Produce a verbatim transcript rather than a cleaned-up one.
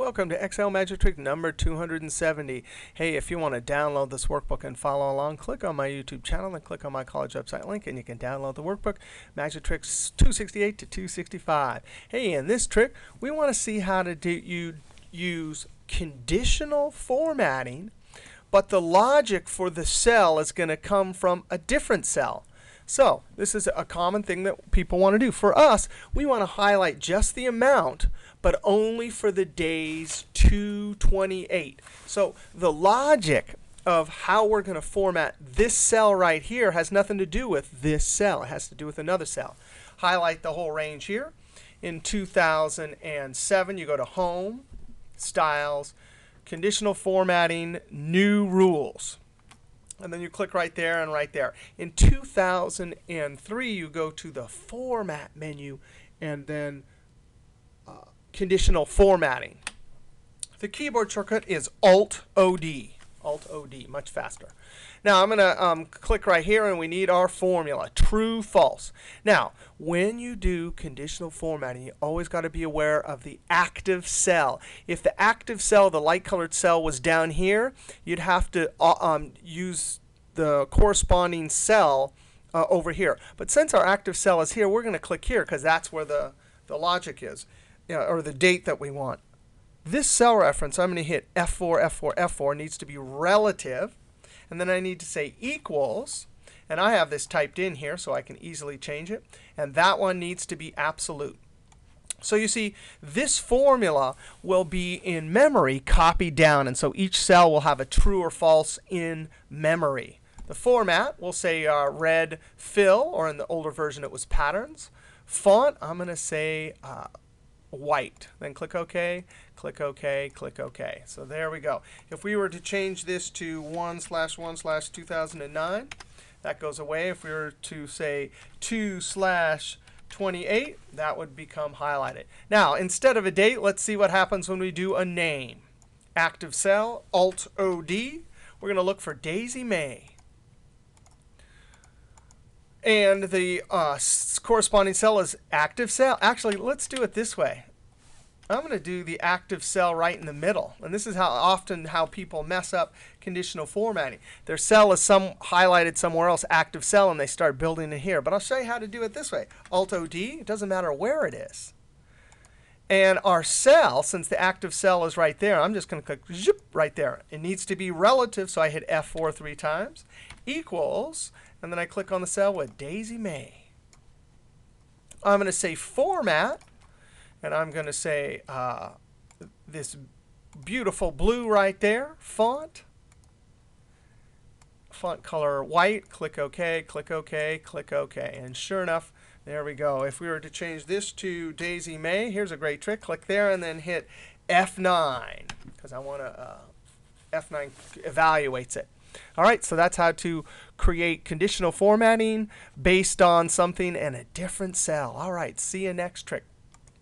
Welcome to Excel Magic Trick number two hundred seventy. Hey, if you want to download this workbook and follow along, click on my YouTube channel and click on my college website link and you can download the workbook, Magic Tricks two sixty-eight to two sixty-five. Hey, in this trick, we want to see how to do, you use conditional formatting, but the logic for the cell is going to come from a different cell. So this is a common thing that people want to do. For us, we want to highlight just the amount, but only for the days two twenty-eight. So the logic of how we're going to format this cell right here has nothing to do with this cell. It has to do with another cell. Highlight the whole range here. In two thousand seven, you go to Home, Styles, Conditional Formatting, New Rules. And then you click right there and right there. In two thousand three, you go to the Format menu and then uh, Conditional Formatting. The keyboard shortcut is Alt O D. Alt O D, much faster. Now, I'm going to um, click right here, and we need our formula, true, false. Now, when you do conditional formatting, you always got to be aware of the active cell. If the active cell, the light-colored cell, was down here, you'd have to uh, um, use the corresponding cell uh, over here. But since our active cell is here, we're going to click here, because that's where the, the logic is, you know, or the date that we want. This cell reference, I'm going to hit F four, F four, F four, needs to be relative. And then I need to say equals. And I have this typed in here, so I can easily change it. And that one needs to be absolute. So you see, this formula will be in memory copied down. And so each cell will have a true or false in memory. The format, we'll say uh, red fill, or in the older version it was patterns. Font, I'm going to say uh, white. Then click OK, click OK, click OK. So there we go. If we were to change this to one slash one slash two thousand nine, that goes away. If we were to say two slash twenty-eight, that would become highlighted. Now, instead of a date, let's see what happens when we do a name. Active cell, Alt O D. We're going to look for Daisy May. And the uh, corresponding cell is active cell. Actually, let's do it this way. I'm going to do the active cell right in the middle. And this is how often how people mess up conditional formatting. Their cell is some highlighted somewhere else, active cell, and they start building it here. But I'll show you how to do it this way. Alt O D, it doesn't matter where it is. And our cell, since the active cell is right there, I'm just going to click zip right there. It needs to be relative, so I hit F four three times, equals. And then I click on the cell with Daisy May. I'm going to say Format. And I'm going to say uh, this beautiful blue right there, Font. Font color white. Click OK, click OK, click OK. And sure enough, there we go. If we were to change this to Daisy May, here's a great trick. Click there and then hit F nine, because I want to uh, F nine evaluates it. All right, so that's how to create conditional formatting based on something in a different cell. All right, see you next trick.